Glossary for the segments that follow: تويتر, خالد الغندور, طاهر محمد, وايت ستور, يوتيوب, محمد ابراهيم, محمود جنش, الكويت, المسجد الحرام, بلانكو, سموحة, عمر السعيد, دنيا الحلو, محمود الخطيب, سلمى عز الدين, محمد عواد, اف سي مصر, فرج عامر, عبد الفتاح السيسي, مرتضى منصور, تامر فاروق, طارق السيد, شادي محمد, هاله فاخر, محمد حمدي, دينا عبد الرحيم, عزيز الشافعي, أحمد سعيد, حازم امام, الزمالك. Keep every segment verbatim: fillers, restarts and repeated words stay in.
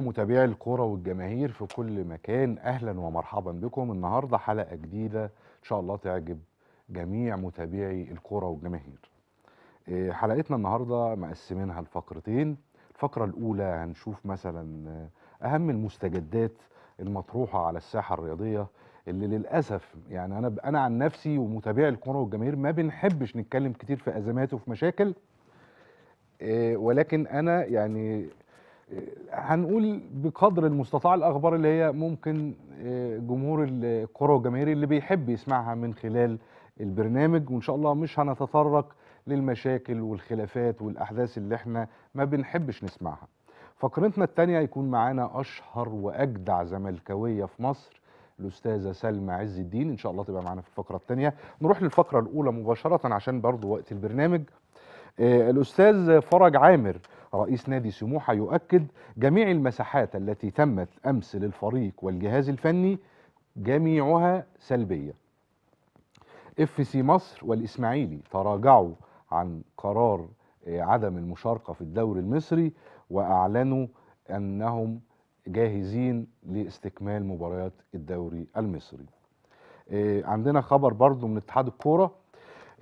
متابعي الكوره والجماهير في كل مكان، اهلا ومرحبا بكم. النهارده حلقه جديده ان شاء الله تعجب جميع متابعي الكوره والجماهير. حلقتنا النهارده مقسمينها لفقرتين. الفقره الاولى هنشوف مثلا اهم المستجدات المطروحه على الساحه الرياضيه، اللي للاسف يعني انا انا عن نفسي ومتابعي الكوره والجماهير ما بنحبش نتكلم كتير في ازمات وفي مشاكل، ولكن انا يعني هنقول بقدر المستطاع الأخبار اللي هي ممكن جمهور الكرة والجماهير اللي بيحب يسمعها من خلال البرنامج، وإن شاء الله مش هنتطرق للمشاكل والخلافات والأحداث اللي احنا ما بنحبش نسمعها. فقرتنا التانية يكون معانا أشهر وأجدع زملكاوية في مصر، الأستاذة سلمى عز الدين، إن شاء الله تبقى معانا في الفقرة التانية. نروح للفقرة الأولى مباشرة عشان برضو وقت البرنامج. الأستاذ فرج عامر رئيس نادي سموحة يؤكد جميع المساحات التي تمت أمس للفريق والجهاز الفني جميعها سلبية. اف سي مصر والإسماعيلي تراجعوا عن قرار عدم المشاركة في الدوري المصري وأعلنوا أنهم جاهزين لاستكمال مباريات الدوري المصري. عندنا خبر برضو من اتحاد الكورة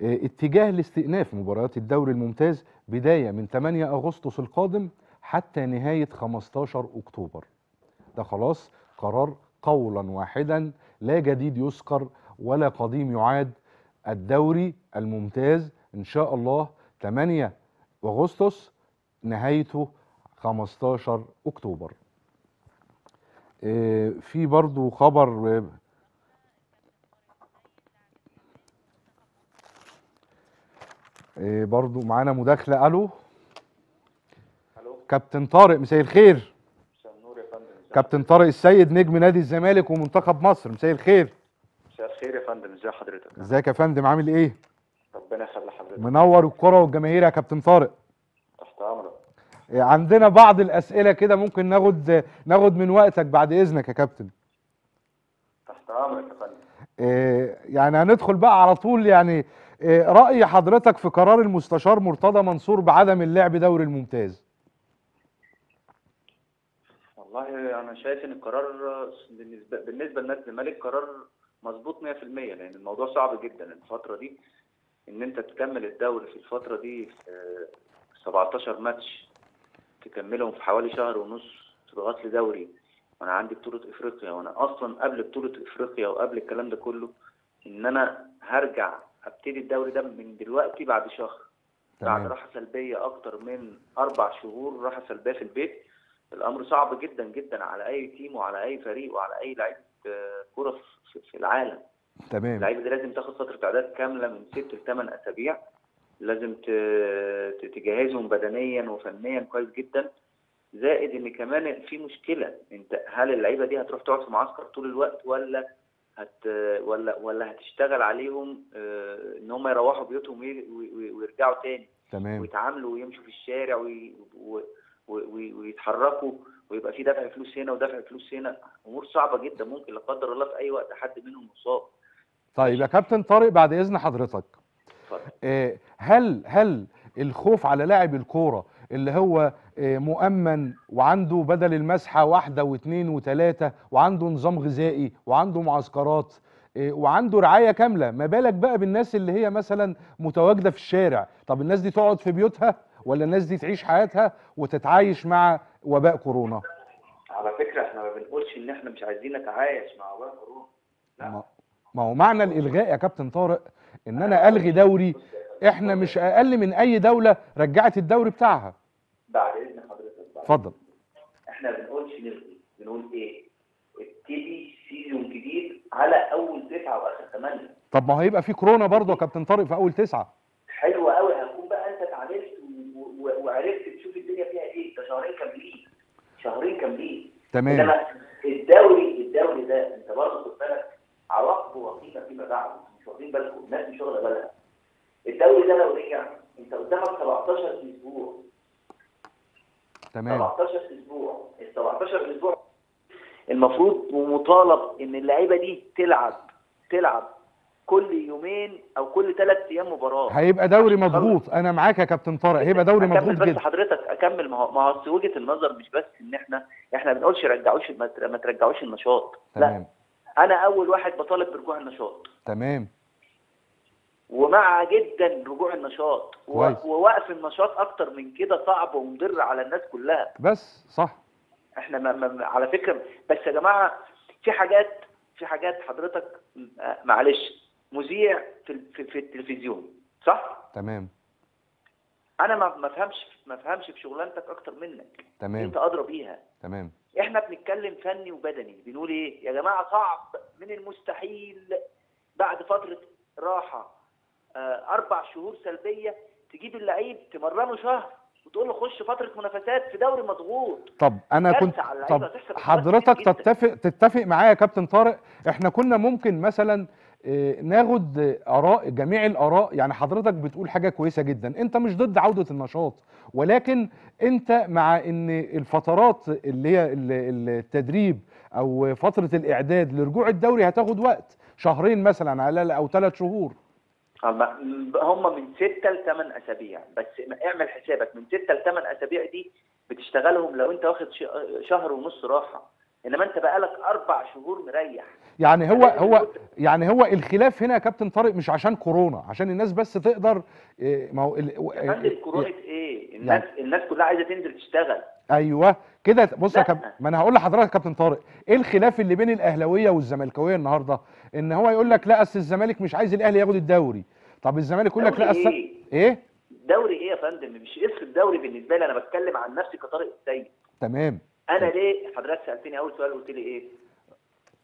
اتجاه لاستئناف مباريات الدوري الممتاز بداية من ثمانية أغسطس القادم حتى نهاية خمستاشر أكتوبر. ده خلاص قرار قولا واحدا، لا جديد يذكر ولا قديم يعاد. الدوري الممتاز إن شاء الله ثمانية أغسطس نهايته خمستاشر أكتوبر. في برضو خبر برضو معانا مداخله. الو الو كابتن طارق، مساء الخير. مساء النور يا فندم. كابتن طارق السيد نجم نادي الزمالك ومنتخب مصر، مساء الخير. مساء الخير يا فندم، ازي حضرتك؟ ازيك يا فندم، عامل ايه؟ ربنا يخلي حضرتك، منور الكره والجماهير يا كابتن طارق. تحت امرك. عندنا بعض الاسئله كده، ممكن ناخد ناخد من وقتك بعد اذنك يا كابتن؟ تحت امرك يا فندم. يعني هندخل بقى على طول، يعني رأي حضرتك في قرار المستشار مرتضى منصور بعدم اللعب دوري الممتاز؟ والله أنا شايف إن القرار بالنسبة لنادي الزمالك قرار مظبوط مية في المية، لأن الموضوع صعب جدا الفترة دي، إن أنت تكمل الدوري في الفترة دي في سبعتاشر ماتش تكملهم في حوالي شهر ونص، تضغط لي دوري وأنا عندي بطولة إفريقيا، وأنا أصلا قبل بطولة إفريقيا وقبل الكلام ده كله إن أنا هرجع هبتدي الدوري ده من دلوقتي بعد شهر. تمام. بعد راحه سلبيه اكتر من اربع شهور راحه سلبيه في البيت، الامر صعب جدا جدا على اي تيم وعلى اي فريق وعلى اي لعيب كوره في العالم. تمام. اللعيبه دي لازم تاخد فتره اعداد كامله من ست لثمان اسابيع، لازم تجهزهم بدنيا وفنيا كويس جدا، زائد ان كمان في مشكله، انت هل اللعيبه دي هتروح تقعد في معسكر طول الوقت ولا هت ولا ولا هتشتغل عليهم ان هم يروحوا بيوتهم ويرجعوا تاني؟ تمام. ويتعاملوا ويمشوا في الشارع وي... و... وي... ويتحركوا، ويبقى في دفع فلوس هنا ودفع فلوس هنا، امور صعبه جدا، ممكن لا قدر الله في اي وقت حد منهم مصاب. طيب يا كابتن طارق بعد اذن حضرتك، اتفضل. هل هل الخوف على لاعب الكوره اللي هو مؤمن وعنده بدل المسحه واحده واثنين وثلاثه وعنده نظام غذائي وعنده معسكرات وعنده رعايه كامله، ما بالك بقى بالناس اللي هي مثلا متواجده في الشارع؟ طب الناس دي تقعد في بيوتها ولا الناس دي تعيش حياتها وتتعايش مع وباء كورونا؟ على فكره احنا ما بنقولش ان احنا مش عايزين نتعايش مع وباء كورونا، لا، ما هو معنى الالغاء يا كابتن طارق ان انا الغي دوري احنا مش اقل من اي دوله رجعت الدوري بتاعها. بعد اذن حضرتك اتفضل. احنا ما بنقولش نلغي، بنقول ايه؟ ابتدي سيزون جديد على اول تسعه واخر ثمانيه. طب ما هيبقى في كورونا برضه يا كابتن طارق في اول تسعه. حلو قوي، هتكون بقى انت اتعاملت وعرفت تشوف الدنيا فيها ايه، ده شهرين كاملين. شهرين كاملين. تمام. انما الدوري الدوري ده انت برضه خد بالك عواقبه وخيمه فيما بعد، مش واخدين بالكم، الناس مش واخده بالها. الدوري ده لو رجع انت قدامك سبعتاشر اسبوع. تمام. سبعتاشر اسبوع، ال سبعتاشر اسبوع المفروض ومطالب ان اللعيبه دي تلعب تلعب كل يومين او كل ثلاث ايام مباراه. هيبقى دوري مضغوط، انا معاك يا كابتن طارق، هيبقى دوري مضغوط جدا. بس حضرتك اكمل، ما هو وجهه النظر مش بس ان احنا احنا ما بنقولش رجعوش، ما ترجعوش النشاط. تمام. لا، انا اول واحد بطالب برجوع النشاط. تمام. ومع جدا رجوع النشاط، ووقف النشاط اكتر من كده صعب ومضر على الناس كلها. بس صح. احنا ما ما على فكره، بس يا جماعه في حاجات في حاجات حضرتك معلش، مذيع في, في في التلفزيون صح؟ تمام. انا ما ما افهمش ما افهمش في شغلانتك اكتر منك. تمام. انت ادرى بيها. تمام. احنا بنتكلم فني وبدني، بنقول ايه يا جماعه؟ صعب من المستحيل بعد فتره راحه آه اربع شهور سلبيه تجيب اللعيب تمرنه شهر وتقول له خش فتره منافسات في دوري مضغوط. طب انا كنت طب حضرتك تتفق تتفق معايا يا كابتن طارق، احنا كنا ممكن مثلا ناخد اراء جميع الاراء. يعني حضرتك بتقول حاجه كويسه جدا، انت مش ضد عوده النشاط، ولكن انت مع ان الفترات اللي هي التدريب او فتره الاعداد لرجوع الدوري هتاخد وقت، شهرين مثلا على او ثلاث شهور. هم من ستة ل ثمانية اسابيع، بس اعمل حسابك من ستة ل ثمانية اسابيع دي بتشتغلهم لو انت واخد شهر ونص راحه، انما انت بقالك اربع شهور مريح. يعني هو هو يعني هو الخلاف هنا يا كابتن طارق مش عشان كورونا، عشان الناس بس تقدر. ما هو كورونا ايه؟ الناس يعني الناس كلها عايزه تنزل تشتغل. ايوه كده. بص يا كابتن، ما انا هقول لحضرتك يا كابتن طارق ايه الخلاف اللي بين الاهلاويه والزملكاويه النهارده، ان هو يقول لك لا اصل الزمالك مش عايز الاهلي ياخد الدوري. طب الزمالك يقول لك لا اصل ايه؟ ايه؟ دوري ايه يا فندم؟ مش اسم الدوري بالنسبه لي، انا بتكلم عن نفسي كطارق السيد. تمام. انا ليه حضرتك سالتني اول سؤال قلت لي ايه؟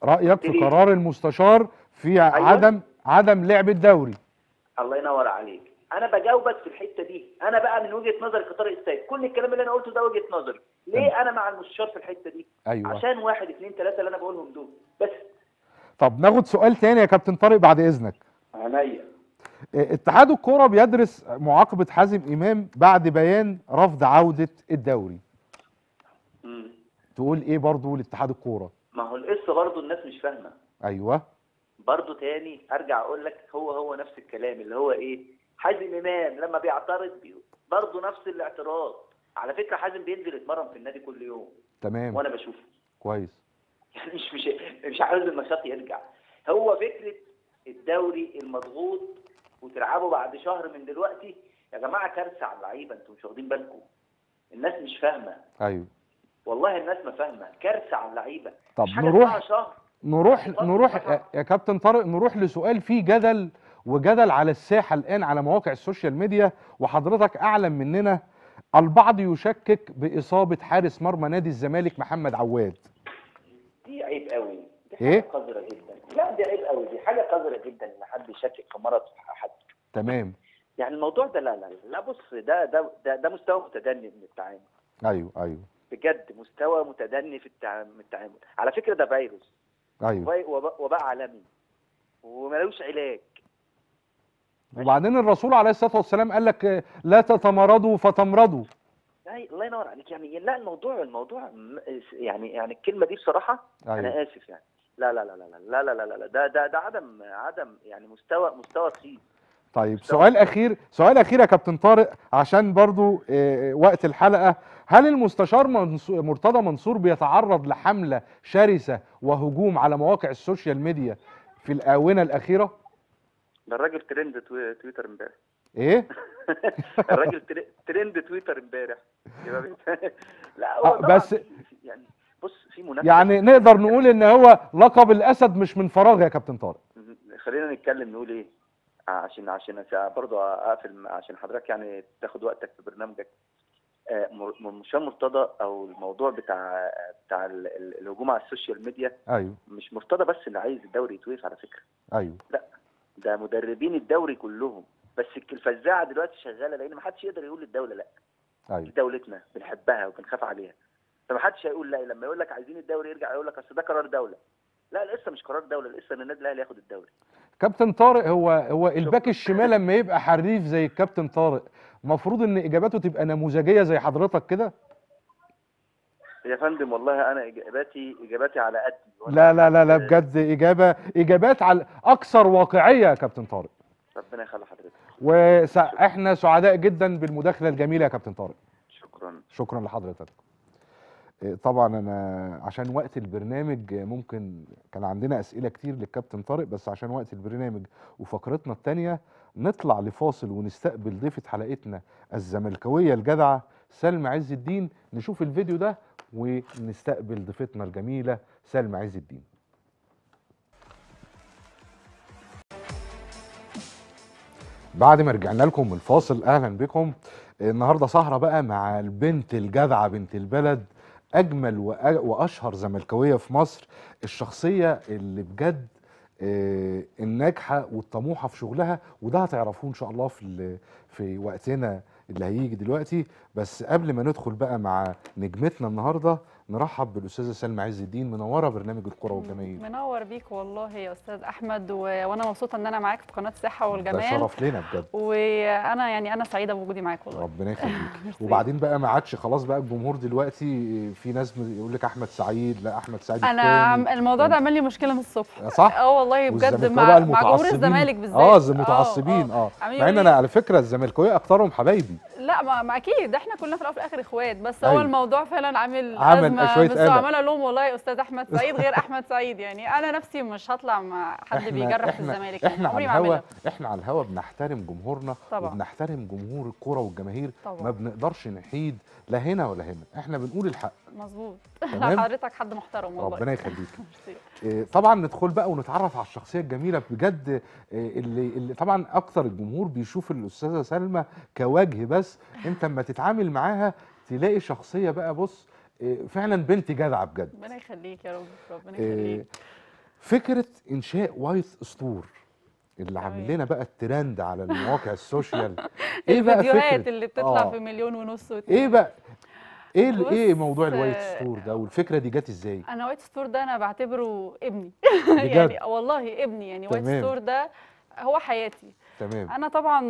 رايك في قرار المستشار في عدم عدم لعب الدوري. الله ينور عليك. انا بجاوبك في الحته دي، انا بقى من وجهه نظري كطارق السيد كل الكلام اللي انا قلته ده وجهه نظري. ليه؟ تمام. انا مع المستشار في الحته دي. ايوه، عشان واحد اثنين ثلاثه اللي انا بقولهم دول بس. طب ناخد سؤال ثاني يا كابتن طارق بعد اذنك. عينيا. اتحاد الكوره بيدرس معاقبه حازم امام بعد بيان رفض عوده الدوري. امم تقول ايه برضه لاتحاد الكوره؟ ما هو القصه برضه الناس مش فاهمه. ايوه. برضه تاني ارجع اقول لك هو هو نفس الكلام اللي هو ايه؟ حازم امام لما بيعترض برضه نفس الاعتراض. على فكره حازم بينزل يتمرن في النادي كل يوم. تمام. وانا بشوفه. كويس. يعني مش مش مش عاوز النشاط يرجع. هو فكره الدوري المضغوط وتلعبوا بعد شهر من دلوقتي يا جماعه كارثه على اللعيبه، انتوا مش واخدين بالكم. الناس مش فاهمه. ايوه. والله الناس ما فاهمه، كارثه على اللعيبه. طب نروح شهر. نروح نروح يا كابتن طارق نروح لسؤال فيه جدل وجدل على الساحه الان على مواقع السوشيال ميديا، وحضرتك اعلم مننا. البعض يشكك باصابه حارس مرمى نادي الزمالك محمد عواد. دي عيب قوي، دي حاجه قذره جدا. لا دي عيب قوي، دي حاجه قذره جدا ان حد يشكك في مرض حد. تمام. يعني الموضوع ده لا لا لا بص، ده ده ده, ده مستوى متدني من التعامل. ايوه ايوه بجد مستوى متدني في التعامل. على فكره ده فيروس. ايوه. وباء وباء عالمي وملوش علاج. وبعدين الرسول عليه الصلاه والسلام قال لك لا تتمرضوا فتمرضوا. الله ينور عليك. يعني لا الموضوع الموضوع يعني يعني الكلمه دي بصراحه. أيوة. انا اسف يعني لا لا لا لا لا لا لا ده ده ده عدم عدم يعني مستوى مستوى خير. طيب سؤال اخير سؤال اخير يا كابتن طارق عشان برضو إيه وقت الحلقه. هل المستشار منصور مرتضى منصور بيتعرض لحمله شرسه وهجوم على مواقع السوشيال ميديا في الاونه الاخيره؟ ده الراجل ترند تويتر امبارح. ايه؟ الراجل ترند تويتر امبارح. لا هو بس يعني بص في منافسه، يعني نقدر نقول ان هو لقب الاسد مش من فراغ يا كابتن طارق. خلينا نتكلم نقول ايه؟ عشان عشان برضه اقفل عشان حضرتك يعني تاخد وقتك في برنامجك. مش مرتضى او الموضوع بتاع بتاع الهجوم على السوشيال ميديا. ايوه. مش مرتضى بس اللي عايز الدوري يتوقف على فكره. ايوه. لا ده مدربين الدوري كلهم، بس الفزاعه دلوقتي شغاله لان ما حدش يقدر يقول للدوله لا. ايوه. دي دولتنا بنحبها وبنخاف عليها، فما حدش هيقول لا. لما يقول لك عايزين الدوري يرجع يقول لك اصل ده قرار دوله. لا لسه مش قرار دوله، لسه ان النادي الاهلي ياخد الدوري. كابتن طارق هو هو الباك الشمال لما يبقى حريف زي الكابتن طارق المفروض ان اجاباته تبقى نموذجيه زي حضرتك كده. يا فندم والله انا اجاباتي اجاباتي على قدي. لا لا لا لا بجد اجابه اجابات على اكثر واقعيه يا كابتن طارق. ربنا يخلي حضرتك. واحنا سعداء جدا بالمداخله الجميله يا كابتن طارق. شكرا. شكرا لحضرتك. طبعا انا عشان وقت البرنامج ممكن كان عندنا اسئله كتير للكابتن طارق، بس عشان وقت البرنامج وفقرتنا الثانيه نطلع لفاصل ونستقبل ضيفه حلقتنا الزملكاويه الجدعه سلمى عز الدين. نشوف الفيديو ده ونستقبل ضيفتنا الجميله سلمى عز الدين. بعد ما رجعنا لكم الفاصل اهلا بكم. النهارده سهره بقى مع البنت الجدعه بنت البلد، اجمل واشهر زملكاويه في مصر، الشخصيه اللي بجد الناجحه والطموحه في شغلها، وده هتعرفوه ان شاء الله في في وقتنا اللي هيجي دلوقتي. بس قبل ما ندخل بقى مع نجمتنا النهارده نرحب بالاستاذه سلمى عز الدين، منوره برنامج الكره والجماهير. منور بيك والله يا استاذ احمد، و... وانا مبسوطه ان انا معاك في قناه الصحه والجمال. ده شرف لينا بجد، وانا يعني انا سعيده بوجودي معاك والله. ربنا يخليك. وبعدين بقى ما عادش خلاص بقى الجمهور دلوقتي، في ناس يقول لك احمد سعيد، لا احمد سعيد التاني. انا الموضوع ده عمل لي مشكله من الصبح. صح؟ اه والله بجد مع مع جمهور الزمالك بالذات. اه المتعصبين اه مع ان انا على فكره الزملكاويه اكثرهم حبايبي. لا ما, ما اكيد احنا كلنا في الاول والاخر اخوات، بس هو الموضوع فعلا عامل شويه قلق. عمال اقول لهم والله يا استاذ احمد سعيد غير احمد سعيد، يعني انا نفسي مش هطلع مع حد بيجرب في الزمالك. احنا على الهوا احنا على الهوا بنحترم جمهورنا طبعا، وبنحترم جمهور الكره والجماهير طبعا. ما بنقدرش نحيد لا هنا ولا هنا، احنا بنقول الحق. مظبوط حضرتك حد محترم والله، ربنا يخليك. طبعا ندخل بقى ونتعرف على الشخصيه الجميله بجد اللي, اللي طبعا اكثر الجمهور بيشوف الاستاذه سلمى كوجه بس، انت اما تتعامل معاها تلاقي شخصيه بقى بص فعلا بنت جدعه بجد. ربنا يخليك يا رب. ربنا يخليك. فكره انشاء وايت ستور اللي عامل لنا بقى الترند على المواقع السوشيال، ايه بقى فكره الفيديوهات اللي بتطلع آه. في مليون ونص واتنين. ايه بقى ايه ايه موضوع الوايت ستور ده والفكره دي جت ازاي؟ انا وايت ستور ده انا بعتبره ابني يعني والله ابني، يعني وايت ستور ده هو حياتي. تمام. انا طبعا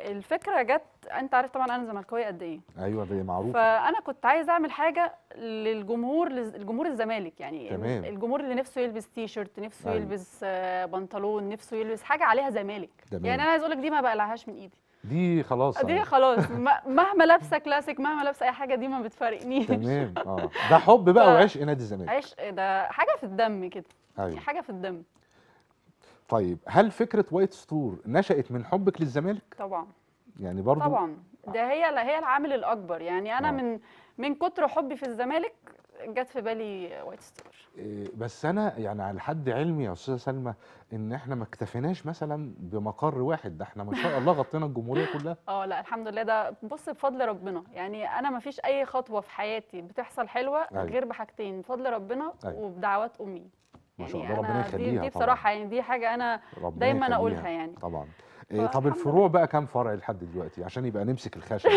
الفكره جت، انت عارف طبعا انا زملكاويه قد ايه. ايوه دي معروفه. فانا كنت عايزه اعمل حاجه للجمهور لجمهور الزمالك، يعني تمام. الجمهور اللي نفسه يلبس تي شيرت، نفسه أيوة. يلبس بنطلون، نفسه يلبس حاجه عليها زمالك. تمام. يعني انا عايز اقول لك دي ما بقلعهاش من ايدي، دي خلاص دي خلاص مهما لابسه كلاسيك مهما لابسه اي حاجه دي ما بتفارقنيش. تمام اه ده حب بقى وعشق نادي الزمالك. عشق ده حاجه في الدم كده. ايوه حاجه في الدم. طيب هل فكره وايت ستور نشأت من حبك للزمالك؟ طبعا يعني برضو طبعا ده هي هي العامل الاكبر، يعني انا آه. من من كتر حبي في الزمالك جت في بالي وايت ستور. بس انا يعني على حد علمي يا استاذه سلمى ان احنا ما اكتفيناش مثلا بمقر واحد، ده احنا ما شاء الله غطينا الجمهوريه كلها. اه لا الحمد لله، ده بص بفضل ربنا، يعني انا ما فيش اي خطوه في حياتي بتحصل حلوه أيوه. غير بحاجتين، بفضل ربنا أيوه. وبدعوات امي. ما شاء الله يعني ربنا يخليها. دي بصراحه يعني دي حاجه انا دايما اقولها يعني. طبعا. إيه طب الفروع بقى كام فرع لحد دلوقتي عشان يبقى نمسك الخشب؟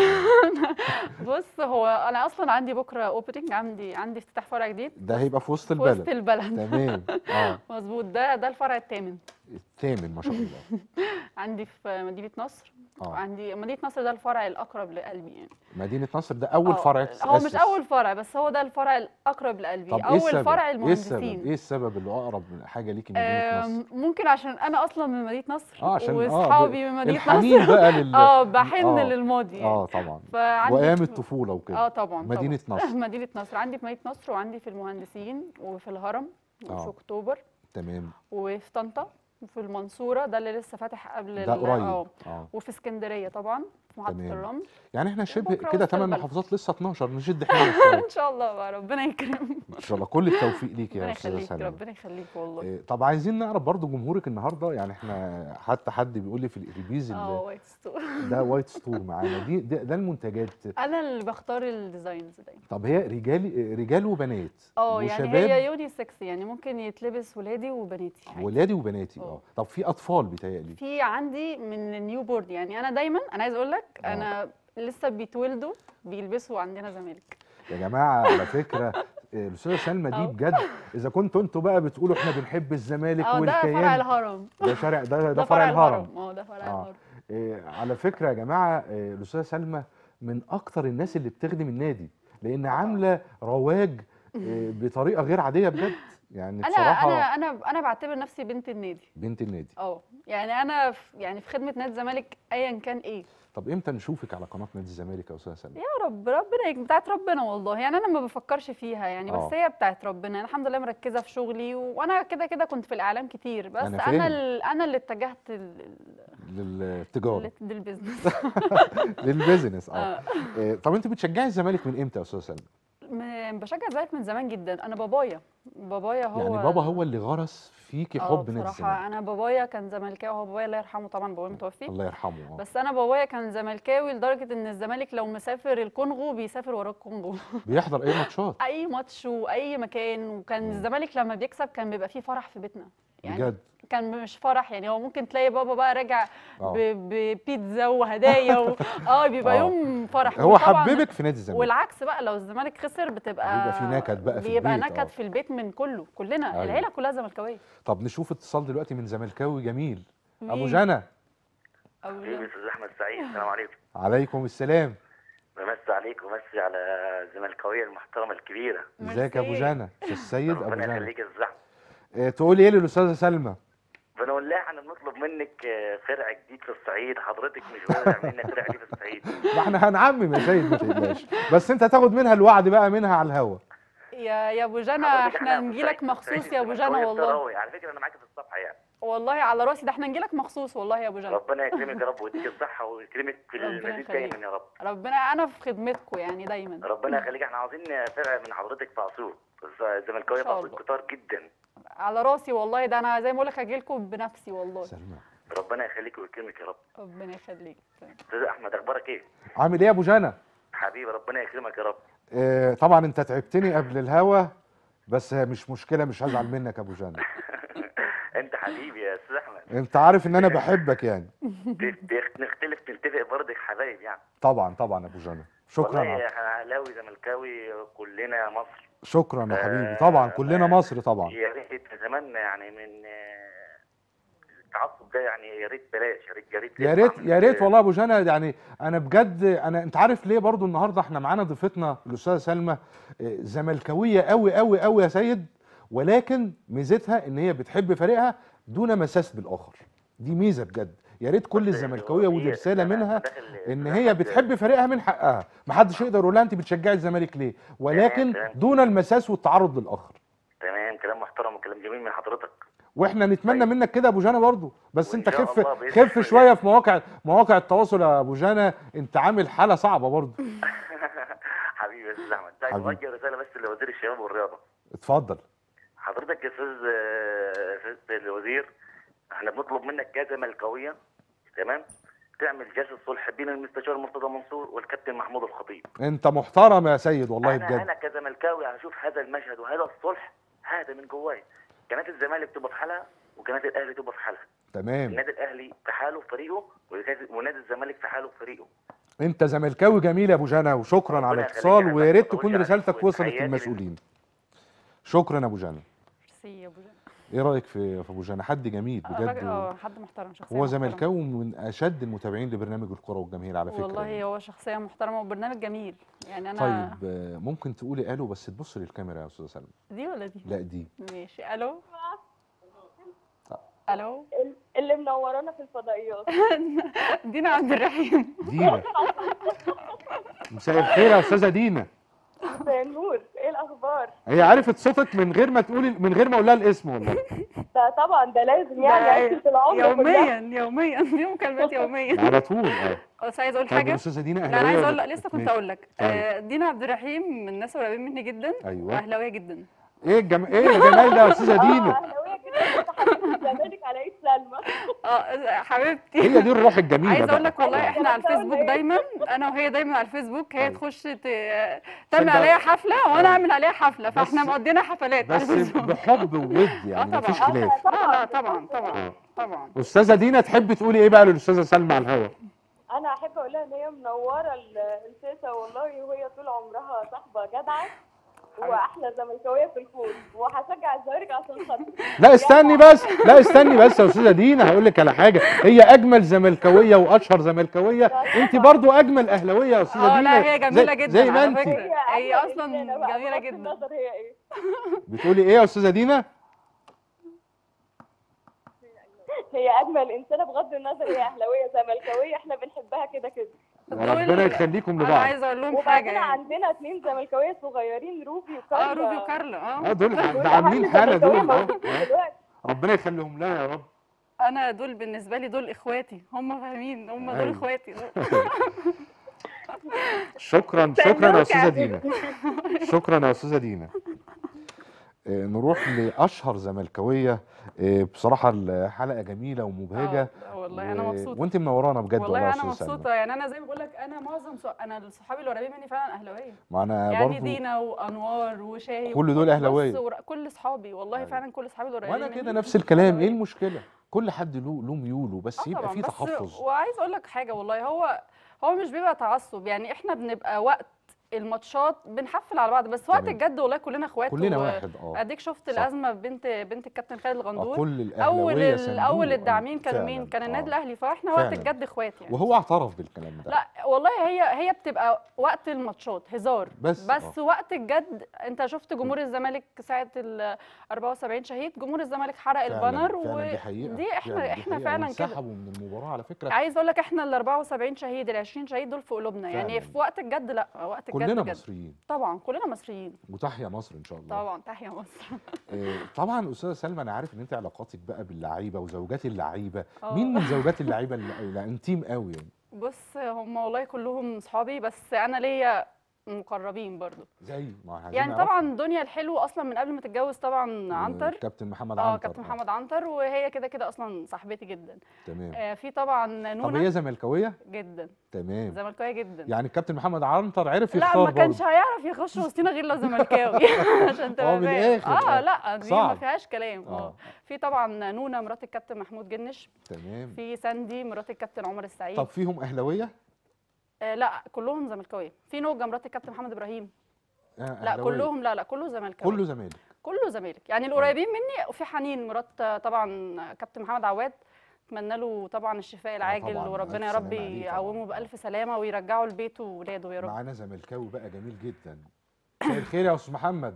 بص هو انا اصلا عندي بكره اوبننج، عندي عندي افتتاح فرع جديد. ده هيبقى في وسط البلد. وسط البلد. تمام اه مظبوط. ده ده الفرع الثامن. الثامن ما شاء الله. عندي في مدينه نصر. اه عندي مدينه نصر ده الفرع الاقرب لقلبي يعني. مدينه نصر ده اول فرع اتأسس. هو مش اول فرع بس هو ده الفرع الاقرب لقلبي. طب اول إيه فرع المهندسين. ايه السبب؟ ايه السبب اللي اقرب حاجه ليكي من مدينه نصر؟ ممكن عشان انا اصلا من مدينه نصر. اه عشان اه الحنين بقى لل اه بحن آه للماضي يعني. اه طبعا وايام الطفوله وكده. اه طبعا مدينه طبعًا. نصر. مدينه نصر عندي في مدينه نصر، وعندي في المهندسين، وفي الهرم، وفي آه. اكتوبر. تمام. وفي طنطا، وفي المنصوره ده اللي لسه فاتح قبل ده قريب اه وفي اسكندريه طبعا في محطه الرمل. يعني احنا شبه كده ثمان محافظات لسه اتناشر نشد حيلنا. ان شاء الله بقى ربنا يكرم. ان شاء الله كل التوفيق ليك يا استاذه سلمى. ربنا يخليك والله. إيه طب عايزين نعرف برضو جمهورك النهارده، يعني احنا حتى حد بيقول لي في الاتوبيس اه وايت ستور ده وايت ستور معانا دي ده, ده المنتجات انا اللي بختار الديزاينز دايما. طب هي رجال رجال وبنات اه يعني هي يوني سكس، يعني ممكن يتلبس ولادي وبناتي يعني. ولادي وبناتي اه طب في اطفال بيتهيألي في عندي من النيو بورد، يعني انا دايما انا عايز اقول لك انا لسه بيتولدوا بيلبسوا عندنا زمالك يا جماعه على فكره. الاستاذه سلمى دي بجد اذا كنتوا انتوا بقى بتقولوا احنا بنحب الزمالك والكيان، ده فرع الهرم، ده شارع ده ده فرع الهرم اه ده فرع الهرم. على فكره يا جماعه الاستاذه سلمى من اكتر الناس اللي بتخدم النادي، لان عامله رواج بطريقه غير عاديه بجد. يعني بصراحه انا انا انا انا بعتبر نفسي بنت النادي. بنت النادي اه يعني انا يعني في خدمه نادي الزمالك ايا كان ايه. طب امتى نشوفك على قناه نادي الزمالك يا استاذه سلمى؟ يا رب ربنا يكرمك، بتاعت ربنا والله، يعني انا ما بفكرش فيها يعني أوه. بس هي بتاعت ربنا، انا الحمد لله مركزه في شغلي، وانا كده كده كنت في الاعلام كتير، بس انا انا, أنا اللي اتجهت ال... للتجاره للبيزنس للبيزنس اه طب انت بتشجعي الزمالك من امتى يا استاذه سلمى؟ بشجع الزمالك من زمان جدا. انا بابايا بابايا هو يعني بابا هو اللي غرس فيكي حب نادي الزمالك. بصراحه انا بابايا كان زملكاوي، هو بابايا الله يرحمه طبعا، بابايا متوفي الله يرحمه، بس انا بابايا كان زملكاوي لدرجه ان الزمالك لو مسافر الكونغو بيسافر ورا الكونغو بيحضر اي ماتشات اي ماتش واي مكان. وكان الزمالك لما بيكسب كان بيبقى فيه فرح في بيتنا يعني بجد. كان مش فرح يعني، هو ممكن تلاقي بابا بقى راجع ببيتزا وهدايا و... اه بيبقى يوم فرح. هو حببك في نادي الزمالك. والعكس بقى لو الزمالك خسر بتبقى بيبقى في نكد بقى في بيبقى البيت، نكد في البيت من كله كلنا أيوه. العيله كلها زملكاويه. طب نشوف اتصال دلوقتي من زملكاوي جميل مين؟ ابو جنى. ابو جنى استاذ احمد سعيد، السلام عليكم. عليكم السلام. بمسي عليك ومسي على الزملكاويه المحترمه الكبيره. ازيك يا ابو جنى؟ استاذ السيد ابو جنى ربنا يخليك الزحمه. تقولي ايه للاستاذه سلمى؟ بنقول لها احنا بنطلب منك فرع جديد في الصعيد، حضرتك مش بقى تعمل لنا فرع جديد في الصعيد. ما احنا هنعمم يا سيد ما تقلقش، بس انت هتاخد منها الوعد بقى منها على الهوا. يا يا ابو جنى احنا نجي لك مخصوص يا ابو جنى والله. على فكره انا معاك في الصفحه يعني. والله على راسي، ده احنا نجي لك مخصوص والله يا ابو جنى. ربنا يكرمك يا رب ويديك الصحه ويكرمك في المزيد دايما يا رب. ربنا انا في خدمتكم يعني دايما. ربنا يخليك، احنا عاوزين فرع من حضرتك في اسيوط، الزملكاويه في اسيوط كتار جدا. على راسي والله، ده انا زي ما اقول لك هاجي لكم بنفسي والله. سلمى ربنا يخليك ويكرمك يا رب. ربنا يخليك. استاذ احمد اخبارك ايه؟ عامل ايه يا ابو جنى؟ حبيبي ربنا يكرمك يا رب. آه طبعا انت تعبتني قبل الهوا، بس مش مشكله، مش هزعل منك يا ابو جنى. انت حبيبي يا استاذ احمد، انت عارف ان انا بحبك يعني. نختلف نتفق برضك حبايب يعني. طبعا طبعا ابو جنى شكرا. والله احنا اهلاوي زملكاوي كلنا مصر. شكرا يا حبيبي. طبعا كلنا مصر طبعا. يا ريت زمان يعني من التعصب ده يعني، يا ريت بلاش، يا ريت يا ريت يا ريت يا ريت والله يا ابو جنى. يعني انا بجد انا انت عارف ليه برضو النهارده احنا معانا ضيفتنا الاستاذه سلمى زملكاويه قوي قوي قوي يا سيد، ولكن ميزتها ان هي بتحب فريقها دون مساس بالاخر، دي ميزه بجد. يا ريت كل الزملكاويه، ودي رساله منها ان هي بتحب فريقها من حقها، محدش يقدر يقول لها انت بتشجعي الزمالك ليه، ولكن دون المساس والتعرض للاخر. تمام، كلام محترم وكلام جميل من حضرتك، واحنا نتمنى منك كده يا ابو جنى برضه، بس انت خف خف شويه في مواقع مواقع التواصل يا ابو جنى، انت عامل حاله صعبه برضه. حبيبي يا استاذ احمد، عايز اوجه رساله بس لوزير الشباب والرياضه. اتفضل. حضرتك يا استاذ استاذ الوزير، احنا بنطلب منك كزملكاويه تمام تعمل جلسه صلح بين المستشار مرتضى منصور والكابتن محمود الخطيب. انت محترم يا سيد والله بجد. انا انا كزملكاوي هشوف هذا المشهد وهذا الصلح، هذا من جوايا. قناه الزمالك تبقى في حالها وقناه الاهلي تبقى في حالها. تمام. النادي الاهلي في حاله في فريقه ونادي الزمالك في حاله في فريقه. انت زملكاوي جميل يا ابو جنى، وشكرا على الاتصال، ويا ريت تكون رسالتك وصلت للمسؤولين. شكرا يا ابو جنى. ميرسي يا ابو جنى. ايه رايك في ابو جنى؟ حد جميل بجد. اه حد محترم، شخصيه هو زملكاوي من اشد المتابعين لبرنامج الكره والجماهير على فكره والله يعني. هو شخصيه محترمه وبرنامج جميل يعني. انا طيب ممكن تقولي الو بس تبص للكاميرا يا استاذه سلمى. دي ولا دي؟ لا دي. ماشي. الو الو اللي منورانا في الفضائيات دينا عبد الرحيم. دينا مساء الخير يا استاذه دينا. مساء النور، ايه الاخبار؟ هي عرفت صوتك من غير ما تقولي، من غير ما اقول لها الاسم والله. ده طبعا ده لازم يعني، عايشه العمر يوميا يوميا دي مكالمات يوميا على طول. اه بس عايزه اقول حاجه. طيب استاذه دينا اهلاويه؟ لا انا عايزه اقول لك، لسه كنت اقول لك دينا عبد الرحيم من الناس القريبين مني جدا. ايوه اهلاويه جدا. ايه الجم... ايه الجمال ده يا استاذه دينا؟ اهلاويه جدا حبيبه الزمالك على ايد سلمى. اه حبيبتي هي دي الروح الجميله. عايزه اقول لك والله احنا على الفيسبوك دايما، انا وهي دايما على الفيسبوك، هي تخش تعمل عليا حفله وانا اعمل عليها حفله، فاحنا مقضينا حفلات بس بحب وود يعني مفيش خلاف. اه طبعا طبعا طبعا. استاذه دينا تحبي تقولي ايه بقى للاستاذه سلمى على الهوا؟ انا احب اقول لها ان هي منوره الفيسا والله، وهي طول عمرها صاحبه جدعه واحلى زملكاويه في الكون وهشجع الزمالك عشان خاطر. لا استني بس، لا استني بس يا استاذه دينا، هقول لك على حاجه، هي اجمل زملكاويه واشهر زملكاويه، انت برضو اجمل اهلاويه يا استاذه دينا. لا هي جميله جدا زي ما انت، هي اصلا جميله جدا. هي ايه؟ بتقولي ايه يا استاذه دينا؟ هي اجمل انسانه بغض النظر هي اهلاويه زملكاويه، احنا بنحبها كده كده. ربنا يخليكم لبعض. انا عايزه اقول لهم حاجه، يعني عندنا اتنين زملكاويه صغيرين، روبي وكارلا. اه روبي وكارلا اه دول عاملين حاله دول اه ربنا يخليهم لها يا رب. انا دول بالنسبه لي دول اخواتي، هم فاهمين، هم دول اخواتي دول. شكرا شكرا يا استاذه دينا، شكرا يا استاذه دينا. نروح لاشهر زملكاويه، بصراحه الحلقه جميله ومبهجه. لا والله انا مبسوطه وانت منورانا بجد والله. والله انا مبسوطه، يعني انا زي ما بقول لك انا معظم سو... انا صحابي اللي قريبين مني فعلا اهلاويه، معانا يعني برضو دينا وانوار وشاهي كل دول اهلاويه و... كل اصحابي والله يعني. فعلا كل اصحابي اللي قريبين مني وانا كده نفس الكلام. ايه المشكله؟ كل حد له له ميوله، بس يبقى في تحفظ. وعايز اقول لك حاجه والله، هو هو مش بيبقى تعصب، يعني احنا بنبقى وقت الماتشات بنحفل على بعض، بس وقت الجد والله كلنا اخوات كلنا و... واحد. اه اديك شفت صح. الازمه بنت بنت الكابتن خالد الغندور، اول اول الداعمين كان مين؟ كان النادي الاهلي، فاحنا وقت الجد اخوات يعني. وهو اعترف بالكلام ده. لا والله هي هي بتبقى وقت الماتشات هزار بس, بس وقت الجد انت شفت جمهور الزمالك ساعه ال أربعة وسبعين شهيد، جمهور الزمالك حرق البانر و... دي احنا احنا فعلا كده سحبوا من المباراه على فكره. عايز اقول لك احنا ال أربعة وسبعين شهيد ال عشرين شهيد دول في قلوبنا يعني، في وقت الجد لا وقت كلنا مصريين طبعا، كلنا مصريين وتحيا مصر ان شاء الله. طبعا تحيا مصر. طبعا استاذه سلمى انا عارف ان انت علاقاتك بقى باللعيبه وزوجات اللعيبه، مين من زوجات اللعيبه اللي انتيم قوي يعني؟ بص هم والله كلهم اصحابي، بس انا ليا مقربين برضو زي ما يعني طبعا دنيا الحلو اصلا من قبل ما تتجوز طبعا عنتر، كابتن محمد عنتر اه كابتن محمد عنتر، وهي كده كده اصلا صاحبتي جدا. تمام. آه في طبعا نونا. طب هي زملكاويه جدا؟ تمام زملكاويه جدا. يعني الكابتن محمد عنتر عرف يختار برضه؟ لا ما كانش هيعرف يخش وسطينا غير لو زملكاوي عشان تبقى اه من الاخر اه لا دي ما فيهاش كلام. اه في طبعا نونا مرات الكابتن محمود جنش. تمام. في ساندي مرات الكابتن عمر السعيد. طب فيهم اهلاويه؟ آه لا كلهم زملكاويه. في نوجه مرات الكابتن محمد ابراهيم. آه لا أهلوية. كلهم لا لا كله زملكاويه. كله زمالك. كله زمالك يعني القريبين مني. وفي حنين مرات طبعا كابتن محمد عواد، اتمنى له طبعا الشفاء العاجل آه وربنا يا رب يقومه بالف سلامه ويرجعه لبيته وولاده يا رب. معانا زملكاوي بقى جميل جدا. مساء الخير يا استاذ محمد.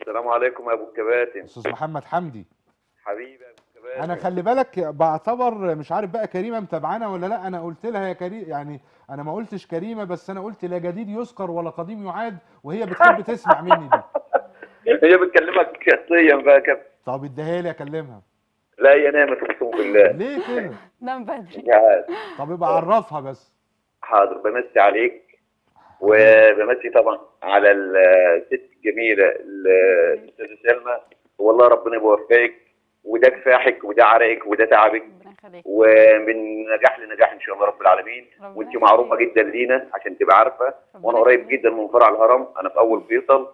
السلام عليكم يا ابو الكباتن. استاذ محمد حمدي حبيبي يا ابو الكباتن. انا خلي بالك بعتبر مش عارف بقى كريمه متابعانا ولا لا، انا قلت لها يا كريم يعني انا ما قلتش كريمه، بس انا قلت لا جديد يذكر ولا قديم يعاد، وهي بتحب تسمع مني دي. هي بتكلمك شخصيا بقى يا كابتن؟ طب اديها لي اكلمها. لا هي نامت اقسم بالله. ليه كده؟ نام بدري. طب يبقى عرفها بس. حاضر بمسي عليك وبمسي طبعا على الست الجميله الاستاذه سلمى، والله ربنا يوفقك، وده كفاحك وده عرقك وده تعبك ومن نجاح لنجاح ان شاء الله رب العالمين. وانت معروفه جدا لينا عشان تبقى عارفه، وانا قريب جدا من فرع الهرم، انا في اول فيصل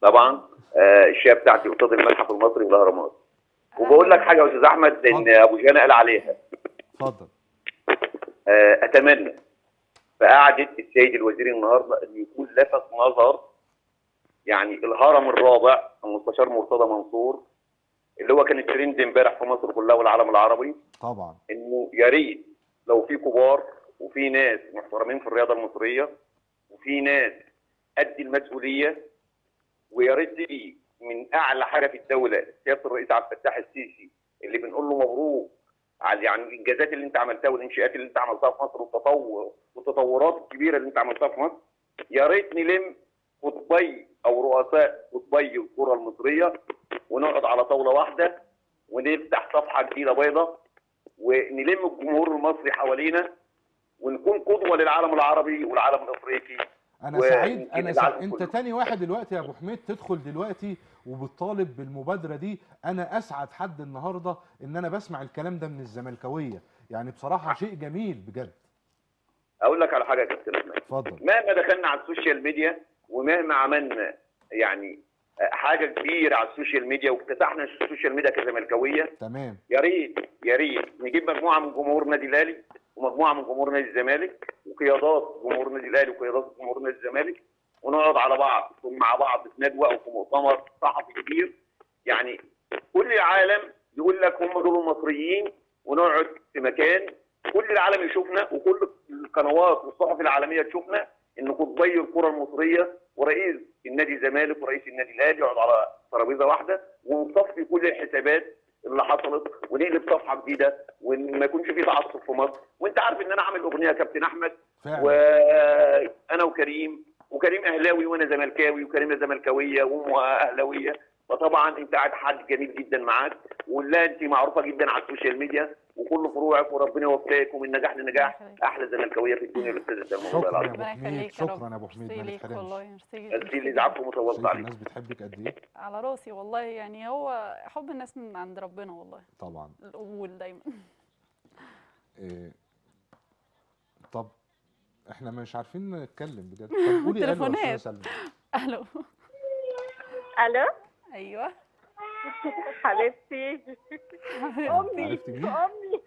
طبعا آه الشاي بتاعتي قصاد المتحف المصري والاهرامات. وبقول لك حاجه يا استاذ احمد، ان ابو جانا قال عليها. اتفضل. آه اتمنى في قعده السيد الوزير النهارده ان يكون لفت نظر يعني الهرم الرابع المستشار مرتضى منصور اللي هو كان الترند امبارح في مصر كلها والعالم العربي طبعا، انه يا ريت لو في كبار وفي ناس محترمين في الرياضه المصريه وفي ناس قد المسؤوليه، ويا ريت لي من اعلى حاجه في الدوله سياده الرئيس عبد الفتاح السيسي اللي بنقول له مبروك على يعني الانجازات اللي انت عملتها والانشاءات اللي انت عملتها في مصر والتطور والتطورات الكبيره اللي انت عملتها في مصر، يا ريت نلم قطبي او رؤساء قطبي الكره المصريه ونقعد على طاوله واحده ونفتح صفحه جديده بيضاء ونلم الجمهور المصري حوالينا ونكون قدوه للعالم العربي والعالم الافريقي. انا سعيد انا سعيد. انت تاني واحد دلوقتي يا ابو حميد تدخل دلوقتي وبتطالب بالمبادره دي، انا اسعد حد النهارده ان انا بسمع الكلام ده من الزملكاويه، يعني بصراحه شيء جميل بجد. اقول لك على حاجه يا كابتن احمد. اتفضل. مهما دخلنا على السوشيال ميديا ومهما عملنا يعني حاجه كبيره على السوشيال ميديا وافتتحنا السوشيال ميديا كزملكاويه، تمام، يا ريت يا ريت نجيب مجموعه من جمهور النادي الاهلي ومجموعه من جمهور نادي الزمالك وقيادات جمهور النادي الاهلي وقيادات جمهور نادي الزمالك ونقعد على بعض ومع بعض في ندوه وفي مؤتمر صحفي كبير. يعني كل العالم يقول لك هم دول المصريين، ونقعد في مكان كل العالم يشوفنا وكل القنوات والصحف العالميه تشوفنا ان قطبي الكره المصريه ورئيس النادي الزمالك ورئيس النادي الاهلي يقعدوا على ترابيزه واحده ونصفي كل الحسابات اللي حصلت ونقلب صفحه جديده وما يكونش في تعصب في مصر. وانت عارف ان انا عامل اغنيه كابتن احمد وانا وكريم، وكريم اهلاوي وانا زملكاوي وكريمه زملكاويه وامها اهلاويه، فطبعا انت قاعد حد جميل جدا معاك ولا انت معروفه جدا على السوشيال ميديا وكل فروعك وربنا يوفقك ومن نجاح لنجاح. احلى زملكاويه في الدنيا الاستاذ سلمى والله العظيم. ربنا يخليك. شكرا يا ابو حميد، ما نتكلمش والله. ميرسي قد ايه تعبكم وطولت عليكم. الناس بتحبك قد ايه؟ على راسي والله، يعني هو حب الناس من عند ربنا والله. طبعا القبول دايما. إيه طب احنا مش عارفين نتكلم بجد. طب قولي تليفونات. الو الو ايوه حبيبتي امي امي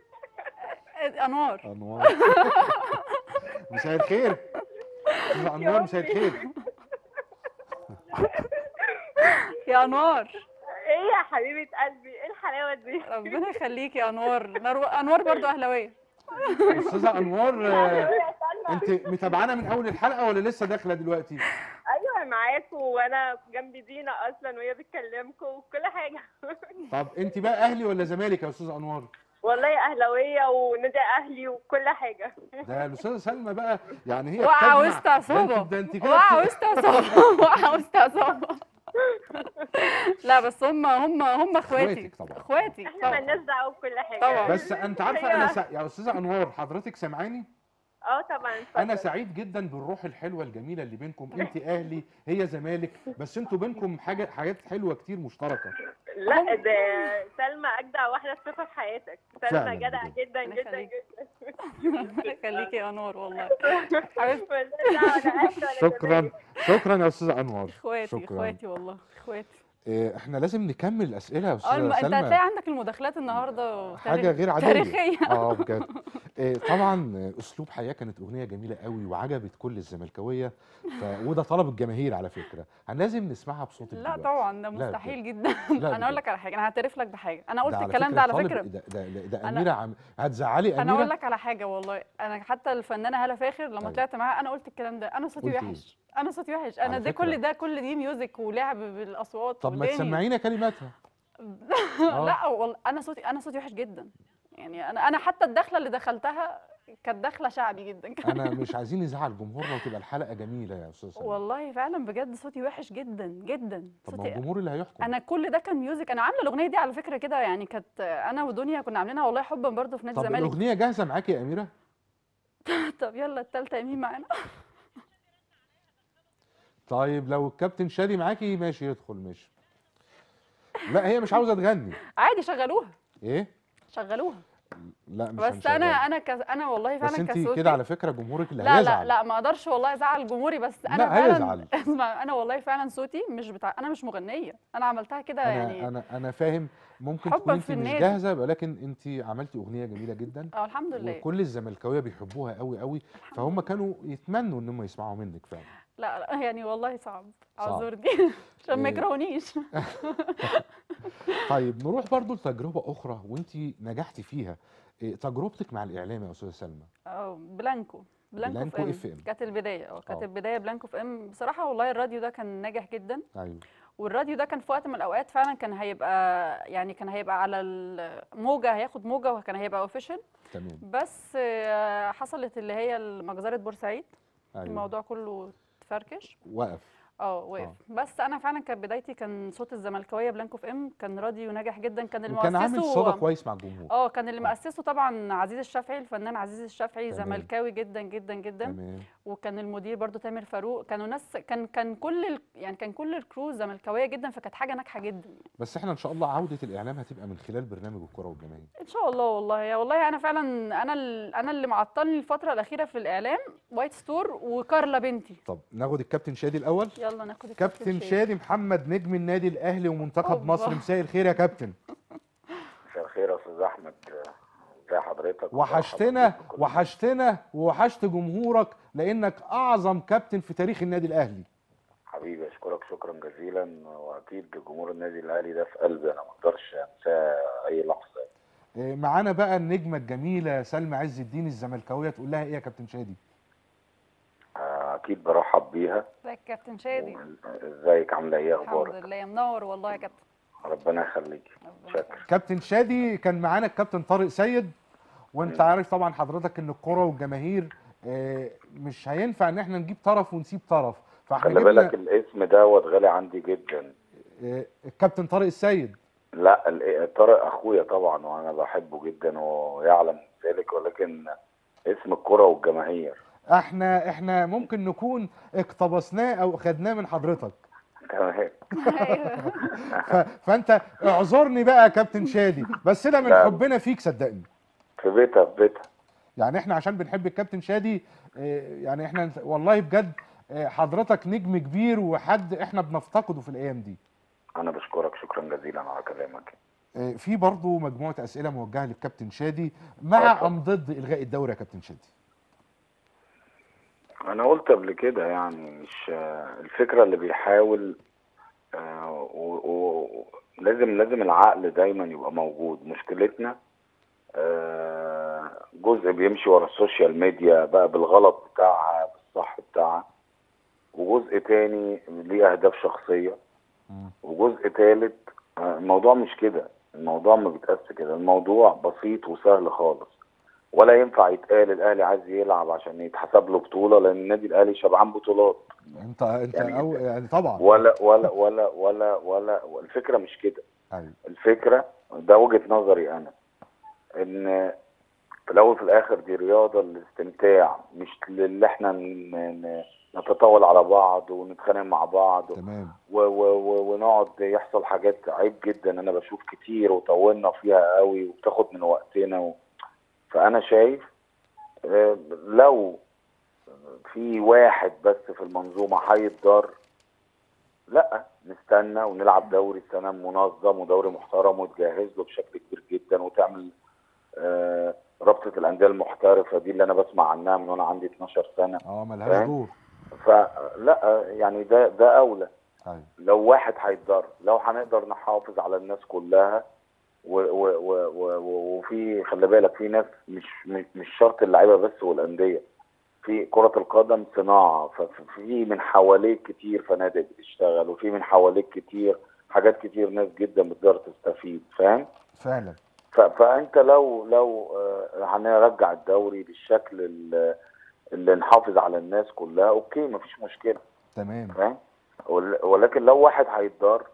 انوار انوار مساء الخير انوار، مساء الخير يا انوار. ايه يا حبيبه قلبي، ايه الحلاوه دي؟ ربنا يخليكي يا انوار. انوار برضو اهلاويه. استاذه انوار انت متابعانا من اول الحلقه ولا لسه داخله دلوقتي؟ معاكم وانا جنب دينا اصلا وهي بتكلمكم وكل حاجه. طب انت بقى اهلي ولا زمالك يا استاذه انوار؟ والله اهلاويه ونادي اهلي وكل حاجه. ده الاستاذه سلمى بقى يعني هي واقعه وسط اعصابها، ده انت كده واقعه وسط اعصابها واقعه وسط اعصابها. لا بس هم هم هم اخواتي اخواتي احنا مالناش دعوه بكل حاجه طبعا. بس انت عارفه انا س... يا استاذه انوار حضرتك سامعاني؟ اه طبعا. انا سعيد جدا بالروح الحلوه الجميله اللي بينكم، انت اهلي هي زمالك، بس انتوا بينكم حاجه حاجات حلوه كتير مشتركه. لا ده سلمى اجدع واحده شفتها في حياتك. سلمى جدعه جدا جدا جدا. ربنا يخليكي يا انوار والله حبيبتي. شكرا شكرا يا استاذه انوار. اخواتي اخواتي والله اخواتي. احنا لازم نكمل الاسئله يا استاذ سلمى. انت هتلاقي عندك المداخلات النهارده حاجه غير عاديه تاريخيه. اه بجد. طبعا اسلوب حياه كانت اغنيه جميله قوي وعجبت كل الزملكاويه، ف... وده طلب الجماهير على فكره. لازم نسمعها بصوتك. لا دلوقتي. طبعا ده مستحيل جدا. انا اقول لك على حاجه، انا هعترف لك بحاجه، انا قلت الكلام ده على فكره. ده ده ده اميره عم... هتزعلي اميره. انا اقول لك على حاجه والله، انا حتى الفنانه هاله فاخر لما طلعت معاها انا قلت الكلام ده، انا صوتي وحش انا صوتي وحش انا ده كل ده كل دي ميوزك ولعب بالاصوات. طب ما تسمعينا كلماتها. لا والله انا صوتي انا صوتي وحش جدا يعني. انا انا حتى الدخله اللي دخلتها كانت دخله شعبي جدا. انا مش عايزين نزعل جمهورنا وتبقى الحلقه جميله يا استاذ سلمى. والله فعلا بجد صوتي وحش جدا جدا. طب ما الجمهور اللي هيحكم. انا كل ده كان ميوزك. انا عامله الاغنيه دي على فكره كده يعني، كانت انا ودنيا كنا عاملينها والله حبا برضه في نادي الزمالك. طب الاغنيه جاهزه معاكي يا اميره؟ طب يلا الثالثه يمين معانا. طيب لو الكابتن شادي معاكي ماشي يدخل. ماشي. لا هي مش عاوزه تغني. عادي شغلوها. ايه؟ شغلوها. لا مش بس هنشغل. انا انا كز... انا والله فعلا كسوتي. بس انت كده على فكره جمهورك اللي هيزعل. لا لا لا ما اقدرش والله ازعل جمهوري، بس انا لا فعلا هيزعل. اسمع انا والله فعلا صوتي مش بتاع، انا مش مغنيه، انا عملتها كده يعني. انا انا فاهم ممكن تكون انت مش جاهزه، ولكن انت عملتي اغنيه جميله جدا. اه الحمد لله. وكل الزملكاويه بيحبوها قوي قوي، فهم كانوا يتمنوا ان هم يسمعوا منك فعلا. لا لا يعني والله صعب، اعذرني عشان ما يكرهونيش. طيب نروح برضو لتجربه اخرى وانت نجحتي فيها، تجربتك مع الاعلام يا استاذه سلمى. اه بلانكو بلانكو اف ام كانت البدايه. اه كانت البدايه بلانكو اف ام. بصراحه والله الراديو ده كان ناجح جدا. ايوه. والراديو ده كان في وقت من الاوقات فعلا كان هيبقى يعني كان هيبقى على الموجه، هياخد موجه وكان هيبقى اوفيشال. تمام. بس حصلت اللي هي مجزره بورسعيد. أيوة. الموضوع كله فركش وقف. اه وقف. بس انا فعلا كانت بدايتي كان صوت الزملكاويه بلانكو اف ام، كان راديو ناجح جدا، كان اللي مؤسسه كان عامل صدى كويس مع الجمهور. اه كان اللي مؤسسه طبعا عزيز الشافعي، الفنان عزيز الشافعي زملكاوي جدا جدا جدا. تمام. وكان المدير برضو تامر فاروق، كانوا ناس كان كان كل ال... يعني كان كل الكروز زملكاويه جدا، فكانت حاجه ناجحه جدا يعني. بس احنا ان شاء الله عوده الاعلام هتبقى من خلال برنامج الكره والجماهير ان شاء الله. والله يا والله انا فعلا انا ال... انا اللي معطلني الفتره الاخيره في الاعلام وايت ستور وكارلا بنتي. طب ناخد الكابتن شادي الاول. يلا ناخد كابتن شادي محمد نجم النادي الاهلي ومنتخب مصر. مساء الخير يا كابتن. مساء الخير يا استاذ احمد، ازي حضرتك؟ وحشتنا وحشتنا ووحشت جمهورك لانك اعظم كابتن في تاريخ النادي الاهلي. شكرا جزيلا، واكيد جمهور النادي الاهلي ده في قلبي، انا ما اقدرش انساه اي لحظه. معانا بقى النجمه الجميله سلمى عز الدين الزملكاويه، تقول لها ايه يا كابتن شادي؟ اكيد برحب بيها. ازيك يا كابتن شادي؟ ازيك، عامله ايه، اخبارك؟ الحمد لله، منور والله يا كابتن. ربنا يخليك. شكرا كابتن شادي. كان معانا الكابتن طارق سيد، وانت م. عارف طبعا حضرتك ان الكره والجماهير مش هينفع ان احنا نجيب طرف ونسيب طرف، فاحنا خلي بالك الاسم دوت غالي عندي جدا. الكابتن طارق السيد؟ لا، طارق اخويا طبعا، وانا بحبه جدا ويعلم ذلك، ولكن اسم الكره والجماهير احنا احنا ممكن نكون اقتبسناه او خدناه من حضرتك. تمام. فانت اعذرني بقى يا كابتن شادي، بس ده من حبنا فيك صدقني. في بيتها في بيتها يعني، احنا عشان بنحب الكابتن شادي يعني، احنا والله بجد حضرتك نجم كبير وحد احنا بنفتقده في الايام دي. انا بشكرك شكرا جزيلا على كلامك. في برضه مجموعه اسئله موجهه للكابتن شادي، مع ام ضد الغاء الدوري يا كابتن شادي؟ انا قلت قبل كده يعني، مش الفكره اللي بيحاول آه ولازم لازم العقل دايما يبقى موجود. مشكلتنا آه جزء بيمشي ورا السوشيال ميديا بقى بالغلط بتاعها بالصح بتاعها، وجزء تاني ليه اهداف شخصيه، وجزء تالت آه الموضوع مش كده، الموضوع ما بيتقاسش كده، الموضوع بسيط وسهل خالص. ولا ينفع يتقال الاهلي عايز يلعب عشان يتحسب له بطوله، لان النادي الاهلي شبعان بطولات. انت انت يعني, أو... يعني طبعا ولا ولا ولا ولا ولا الفكره مش كده. أيوة. الفكره ده وجهه نظري انا، ان في الاول في الاخر دي رياضه للاستمتاع، مش اللي احنا نتطاول على بعض ونتخانق مع بعض. تمام. و... و... و... ونقعد يحصل حاجات عيب جدا، انا بشوف كتير وطولنا فيها قوي وبتاخد من وقتنا و... فأنا شايف لو في واحد بس في المنظومة هيتضر، لأ نستنى ونلعب دوري السنة منظم ودوري محترم وتجهز له بشكل كبير جدا، وتعمل رابطة الأندية المحترفة دي اللي أنا بسمع عنها من وأنا عندي اتناشر سنة. أه مالهاش دور. فلأ يعني ده ده أولى. أيوة. لو واحد هيتضر، لو هنقدر نحافظ على الناس كلها، وفي خلي بالك في ناس مش مش شرط اللعيبه بس والانديه، في كره القدم صناعه، ففي من حواليك كتير فنادق بتشتغل، وفي من حواليك كتير حاجات كتير ناس جدا بتقدر تستفيد. فاهم؟ فعلا. فانت لو لو هنرجع الدوري بالشكل اللي نحافظ على الناس كلها، اوكي مفيش مشكله. تمام. فاهم؟ ولكن لو واحد هيتضر،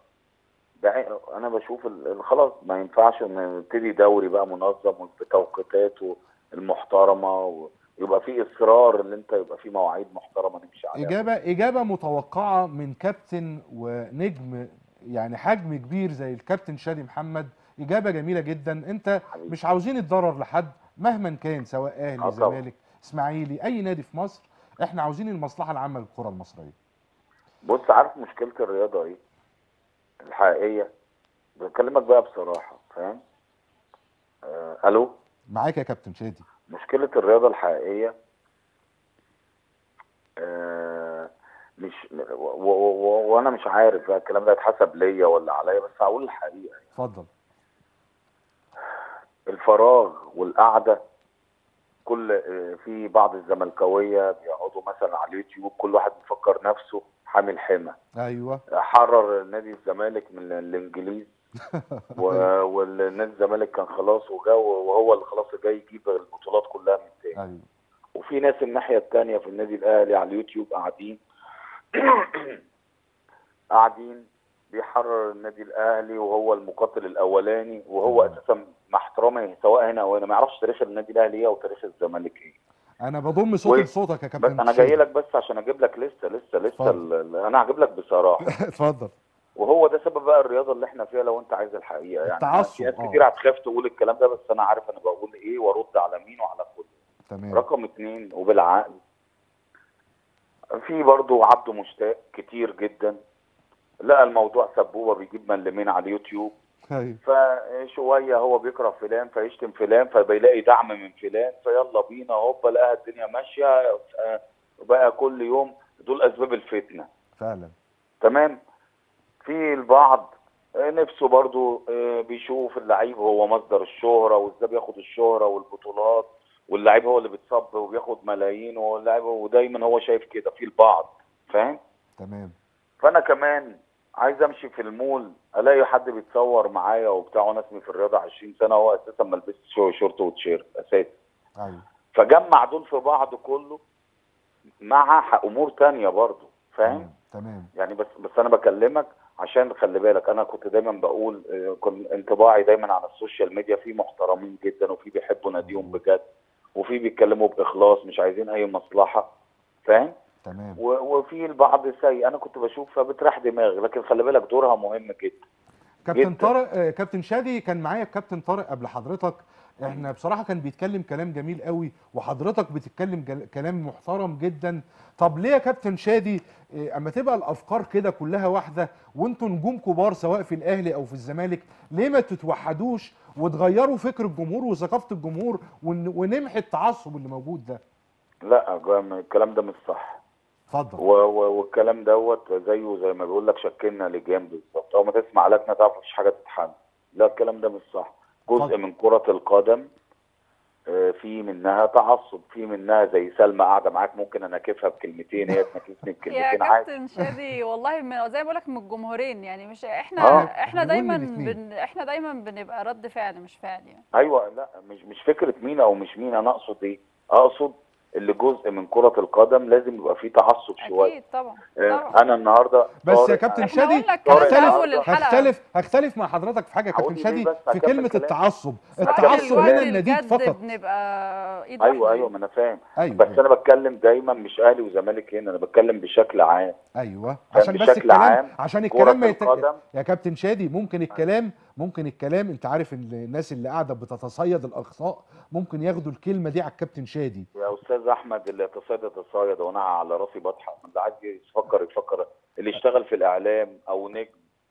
انا بشوف خلاص ما ينفعش نبتدي دوري بقى منظم وبتوقيتاته المحترمه، ويبقى في اصرار ان انت يبقى في مواعيد محترمه نمشي عليها. اجابه اجابه متوقعه من كابتن ونجم يعني حجم كبير زي الكابتن شادي محمد، اجابه جميله جدا. انت مش عاوزين الضرر لحد مهما كان، سواء اهلي زمالك اسماعيلي اي نادي في مصر، احنا عاوزين المصلحه العامه للكره المصريه. بص، عارف مشكله الرياضه ايه؟ الحقيقيه بكلمك بقى بصراحه. فاهم؟ آه، الو معاك يا كابتن شادي. مشكله الرياضه الحقيقيه آه، مش وانا مش عارف بقى الكلام ده هيتحسب ليا ولا عليا، بس هقول الحقيقه. اتفضل. الفراغ والقعده، كل آه، في بعض الزملكاويه بيقعدوا مثلا على اليوتيوب كل واحد بيفكر نفسه حامل حمى. ايوه. حرر نادي الزمالك من الانجليز والنادي الزمالك كان خلاص وجا، وهو اللي خلاص جاي يجيب البطولات كلها من تاني. ايوه. وفي ناس الناحيه الثانيه في النادي الاهلي على اليوتيوب قاعدين قاعدين بيحرر النادي الاهلي، وهو المقاتل الاولاني، وهو اساسا مع احترامي سواء هنا او هنا ما يعرفش تاريخ النادي الاهلي ايه او تاريخ الزمالك ايه. انا بضم صوتي لصوتك يا كابتن. بس انا جاي لك بس عشان اجيب لك لسه لسه لسه انا هجيب لك بصراحه. اتفضل. وهو ده سبب بقى الرياضه اللي احنا فيها لو انت عايز الحقيقه يعني. التعصب. ناس كتير هتخاف تقول الكلام ده، بس انا عارف انا بقول ايه وارد على مين وعلى كله. تمام. رقم اتنين وبالعقل، في برضه عبده مشتاق كتير جدا لقى الموضوع سبوبه بيجيب من لمين على اليوتيوب. ايوه. فشويه هو بيكره فلان فيشتم فلان فبيلاقي دعم من فلان، فيلا بينا هوبا لقاها الدنيا ماشيه بقى كل يوم. دول اسباب الفتنه. فعلا. تمام. في البعض نفسه برضو بيشوف اللعيب هو مصدر الشهرة وازاي بياخد الشهرة والبطولات واللعيب هو اللي بيتصب وبياخد ملايين واللعيب ودايما هو شايف كده في البعض، فاهم؟ تمام. فانا كمان عايز امشي في المول الاقي حد بيتصور معايا وبتاع، انا اسمي في الرياضه عشرين سنه وهو اساسا ما لبسش شورت وتيشيرت اساسا. ايوه. فجمع دول في بعض كله مع امور ثانيه برضه، فاهم؟ تمام. يعني بس بس انا بكلمك عشان خلي بالك، انا كنت دايما بقول كنت انطباعي دايما على السوشيال ميديا في محترمين جدا وفي بيحبوا ناديهم بجد وفي بيتكلموا باخلاص مش عايزين اي مصلحه، فاهم؟ تمام. وفي البعض سيء انا كنت بشوفها بتريح دماغي، لكن خلي بالك دورها مهم جدا. كابتن طارق، كابتن شادي كان معايا الكابتن طارق قبل حضرتك، احنا بصراحه كان بيتكلم كلام جميل قوي وحضرتك بتتكلم كلام محترم جدا. طب ليه يا كابتن شادي اما تبقى الافكار كده كلها واحده وانتوا نجوم كبار سواء في الاهلي او في الزمالك، ليه ما تتوحدوش وتغيروا فكر الجمهور وثقافه الجمهور ونمحي التعصب اللي موجود ده؟ لا الكلام ده مش صح. اتفضل. والكلام دوت زيه زي ما بيقول لك شكلنا لجام بالظبط، اول ما تسمع لكنا تعرف مفيش حاجه تتحمل. لا الكلام ده مش صح. جزء فضل. من كره القدم في منها تعصب، في منها زي سلمى قاعده معاك ممكن اناكفها بكلمتين هي تناكفني بكلمتين عادي. يا كابتن شادي والله من زي ما بقول لك من الجمهورين، يعني مش احنا آه. احنا دايما بن احنا دايما بنبقى رد فعل مش فعل يعني. ايوه. لا مش مش فكره مين او مش مين، انا اقصد ايه؟ اقصد اللي جزء من كرة القدم لازم يبقى فيه تعصب شوية. أكيد طبعا. طبعا. أنا النهارده بس يا كابتن شادي هختلف هختلف هختلف مع حضرتك في حاجة يا كابتن شادي في كلمة التعصب. التعصب هنا النديد فقط. بنبقى ايد واحدة. أيوه أيوه ما أنا فاهم. أيوة بس أيوة. أنا بتكلم دايما مش أهلي وزمالك هنا، أنا بتكلم بشكل عام. أيوه عشان بس الكلام عشان الكلام ما يتقدم يا كابتن شادي. ممكن الكلام ممكن الكلام انت عارف ان الناس اللي قاعده بتتصيد الاخطاء ممكن ياخدوا الكلمه دي على الكابتن شادي. يا استاذ احمد اللي تصيد تصيد وانا على راسي بضحك، اللي عايز يفكر يفكر، اللي يشتغل في الاعلام او نجم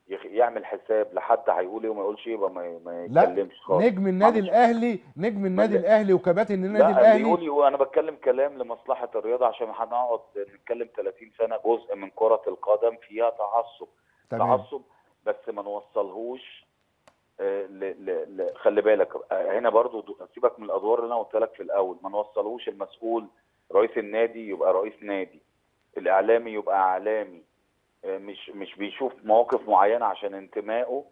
يعمل حساب لحد هيقول ايه وما يقولش ايه يبقى ما يتكلمش خالص. نجم النادي الاهلي نجم النادي الاهلي وكباتن النادي الاهلي بيقول لي انا بتكلم كلام لمصلحه الرياضه عشان هنقعد نتكلم ثلاثين سنه. جزء من كره القدم فيها تعصب. تمام. تعصب بس ما نوصلهوش. ل ل ل خلي بالك هنا برضو سيبك من الادوار اللي انا قلت لك في الاول، ما نوصلوش المسؤول رئيس النادي يبقى رئيس نادي، الاعلامي يبقى اعلامي، مش مش بيشوف مواقف معينه عشان انتمائه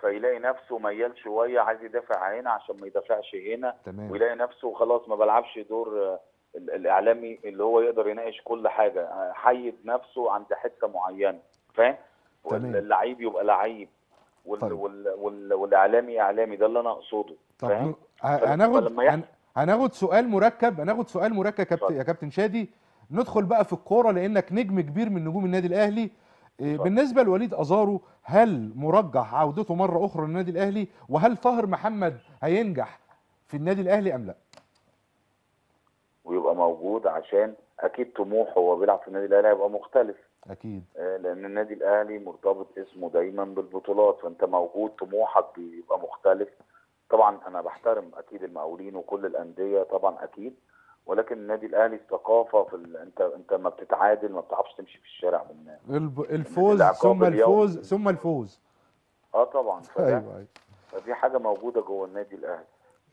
فيلاقي نفسه ميال شويه عايز يدافع هنا عشان ما يدافعش هنا. تمام. ويلاقي نفسه خلاص ما بلعبش دور الاعلامي اللي هو يقدر يناقش كل حاجه، حيد نفسه عند حته معينه، فاهم؟ اللعيب يبقى لعيب وال طيب. وال وال والاعلامي اعلامي، ده اللي انا اقصده. طب هناخد هناخد سؤال مركب هناخد سؤال مركب كابت... يا كابتن شادي ندخل بقى في الكوره لانك نجم كبير من نجوم النادي الاهلي. طيب. بالنسبه لوليد ازارو هل مرجح عودته مره اخرى للنادي الاهلي؟ وهل طاهر محمد هينجح في النادي الاهلي ام لا؟ ويبقى موجود عشان اكيد طموحه وهو بيلعب في النادي الاهلي هيبقى مختلف. اكيد. لان النادي الاهلي مرتبط اسمه دايما بالبطولات، فانت موجود طموحك بيبقى مختلف. طبعا انا بحترم اكيد المقاولين وكل الانديه طبعا اكيد، ولكن النادي الاهلي الثقافه في ال... انت انت ما بتتعادل ما بتعرفش تمشي في الشارع من الب... الفوز ثم الفوز ثم الفوز. اه طبعا. ايوه فدي حاجه موجوده جوه النادي الاهلي.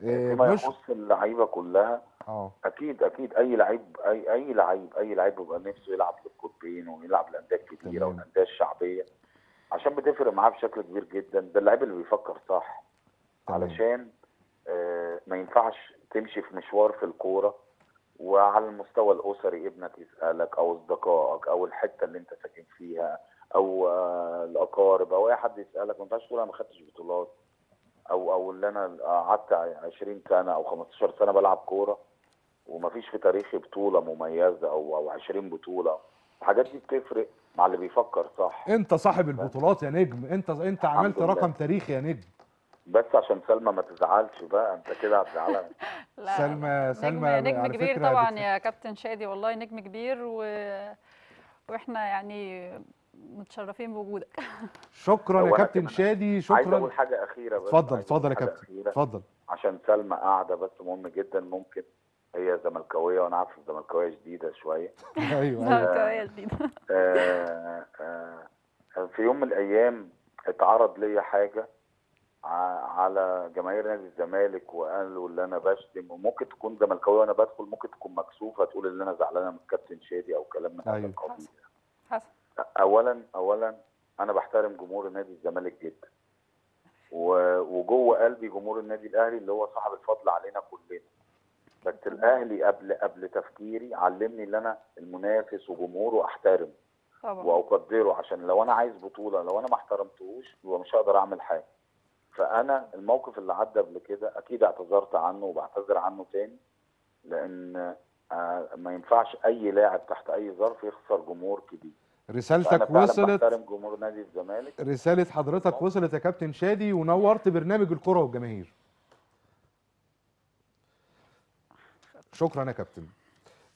إيه فيما مش... يخص اللعيبه كلها أوه. اكيد اكيد اي لعيب اي اي لعيب اي لعيب بيبقى نفسه يلعب في الكوبين ويلعب لانديه كبيره والانديه الشعبيه عشان بتفرق معاه بشكل كبير جدا. ده اللعيب اللي بيفكر صح. تمام. علشان آه ما ينفعش تمشي في مشوار في الكوره وعلى المستوى الاسري ابنك يسالك او اصدقائك او الحته اللي انت ساكن فيها او آه الاقارب او اي حد يسالك، ما ينفعش تقول انا ما خدتش بطولات او او اللي انا قعدت عشرين سنه او خمستاشر سنه بلعب كوره ومفيش في تاريخي بطوله مميزه او او عشرين بطوله. الحاجات دي بتفرق مع اللي بيفكر صح. انت صاحب البطولات يا نجم، انت انت عملت رقم تاريخي يا نجم. بس عشان سلمى ما تزعلش بقى، انت كده هتزعلها. سلمى سلمى نجم كبير طبعا يا كابتن شادي، والله نجم كبير و... واحنا يعني متشرفين بوجودك. شكرا يا كابتن شادي. شكرا. عايز اقول حاجه اخيره بس. اتفضل اتفضل يا كابتن اتفضل. عشان سلمى قاعده بس مهم جدا، ممكن هي زملكاويه وانا عارف الزملكاويه شديده شويه. ايوه زملكاويه شديده. في يوم من الايام اتعرض ليا حاجه على جماهير نادي الزمالك وقالوا ان انا بشتم، وممكن تكون زملكاويه وانا بدخل ممكن تكون مكسوفه تقول ان انا زعلانه من الكابتن شادي او كلام من هذا أيوة. القبيل. حصل. اولا اولا انا بحترم جمهور نادي الزمالك جدا، وجوه قلبي جمهور النادي الاهلي اللي هو صاحب الفضل علينا كلنا، بس الاهلي قبل قبل تفكيري علمني ان انا المنافس وجمهوره احترم طبعا واقدره، عشان لو انا عايز بطوله لو انا ما احترمتهوش يبقى مش هقدر اعمل حاجه. فانا الموقف اللي عدى قبل كده اكيد اعتذرت عنه وبعتذر عنه تاني، لان ما ينفعش اي لاعب تحت اي ظرف يخسر جمهور كبير. رسالتك وصلت، بحترم جمهور نادي الزمالك. رساله حضرتك وصلت يا كابتن شادي، ونورت برنامج الكره والجماهير. شكرا يا كابتن.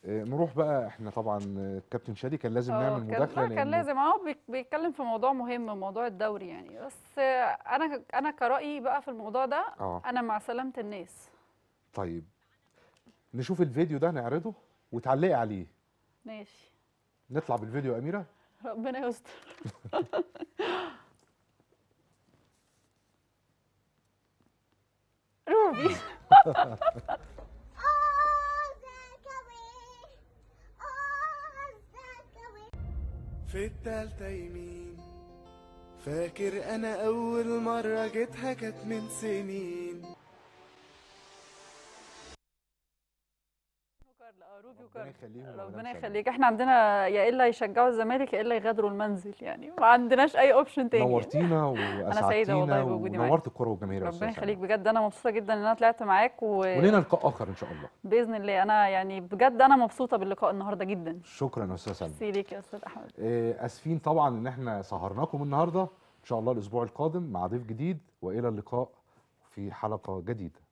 نروح بقى احنا طبعا الكابتن شادي كان لازم نعمل مداخله، كان لازم اهو بيتكلم في موضوع مهم، موضوع الدوري يعني. بس انا انا كرأيي بقى في الموضوع ده أوه. انا مع سلامه الناس. طيب نشوف الفيديو ده نعرضه وتعلقي عليه. ماشي، نطلع بالفيديو يا اميره، ربنا يستر. روبي في التالتة يمين، فاكر انا اول مرة جيتها كانت من سنين. ربنا يخليك، احنا عندنا يا الا يشجعوا الزمالك يا الا يغادروا المنزل، يعني ما عندناش اي اوبشن تاني. نورتينا واسعدتينا ونورت الكوره والجماهير، ربنا يخليك بجد. انا مبسوطه جدا ان انا طلعت معاك، و... ولينا لقاء اخر ان شاء الله باذن الله. انا يعني بجد انا مبسوطه باللقاء النهارده جدا. شكرا يا استاذ سلمى. ميرسي ليك يا استاذ احمد. اه اسفين طبعا ان احنا سهرناكم النهارده، ان شاء الله الاسبوع القادم مع ضيف جديد، والى اللقاء في حلقه جديده.